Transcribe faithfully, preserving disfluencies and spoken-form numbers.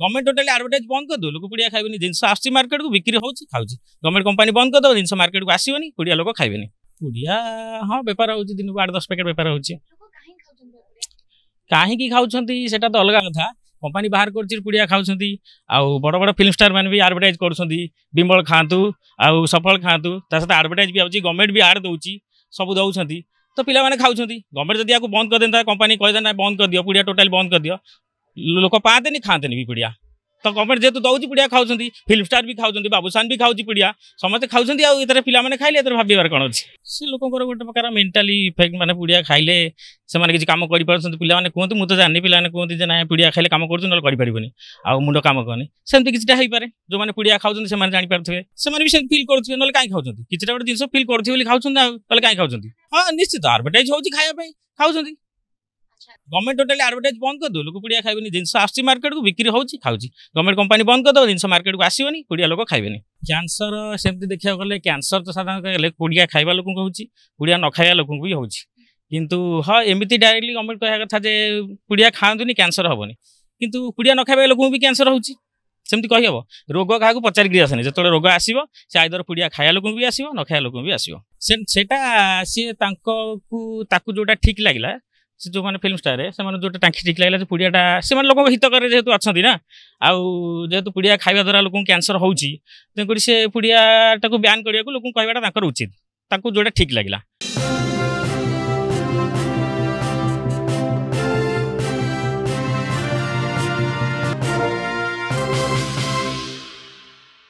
Government totally आडभर्टाइज बंद करदे लोक पुड़िया खाइबेनी जिनस आसी मार्केट को बिक्री होची खाउची गवर्नमेंट कंपनी बंद करदे जिनस मार्केट को आसीबेनी पुड़िया लोक खाइबेनी पुड़िया हां व्यापार होची दिन को आठ दस पैकेट व्यापार होची लोक काहे खाउचन काहे की खाउचंती सेटा तो अलग कथा कंपनी बाहर करची पुड़िया खाउचंती आ बड़ बड़ फिल्म स्टार मान भी आडभर्टाइज करचंती बिंबल खांतु आ सफल खांतु ता साथ आडभर्टाइज भी आउची गवर्नमेंट भी आड दोउची सब दोउचंती तो पिला माने खाउचंती गवर्नमेंट जदी आको बंद कर देनता कंपनी कह देना बंद कर दियो पुड़िया टोटाली बंद कर दियो लोक पाते नहीं खाते नहीं पुड़िया तो गवर्नमेंट जेहतु दौर पुड़िया खाऊँगी फिल्म स्टार भी खाऊँगी बाबूसान भी खाऊँगी पुड़िया समस्त खाऊँगी आउ इतर पे खाइले इतर भावार कौन अच्छे सी लोक गोटे प्रकार मेन्टाली इफेक्ट मैंने पुड़िया खाइले से किसी कम कर पाने कहते मुझे जानी पे कहते ना पुड़िया खाइले कम करें आउ मुंड कम करनी सेमती किसी हो पाए जो मैंने पुड़िया खाऊँ से जापे से भी फिल करेंगे ना कहीं खाऊँ किसी गोटे जिन फिल करेंगे खाऊँ ना कहीं खाऊँ हाँ निश्चित आडभर्टाइज हो खाया खाऊँ गवर्नमेंट टोटाली आडभर्टाइज बंद करदे लोक पुड़िया खाइबेनी जिनस आसी मार्केट को बिक्री होची खाउची गवर्नमेंट कंपनी बंद करदे जिनस मार्केट को आसीबेनी पुड़िया लोक खाइबेनी कैंसर सेमती देखिया गले कैंसर तो साधारण पुड़िया खाइबा लोक होची पुड़िया न खाइबा लोक भी होची किंतु हां एमिति डायरेक्टली गवर्नमेंट कहया कथा जे पुड़िया खांदुनी कैंसर होबोनी किंतु पुड़िया न खाइबा लोक भी कैंसर होची सेमती कहि हबो रोग काहा को पचारिक आसेनी जेतले रोग आसीबो से आइदर पुड़िया खाइबा लोक भी आसीबो न खाइबा लोक भी आसीबो सेटा से तांको को ताकु जोटा ठीक लागिला से जो मैंने फिल्म स्टार है जो टाँखी ठीक लगे पुड़ियाटा से लोक हित करे जेहतु अच्छा ना आेतु पुड़िया खाइबा द्वारा लोक कैंसर होती तेनाली से पुड़ियाटा को ब्यान करने को लोक कहवाटा उचित जोटा ठीक लगे।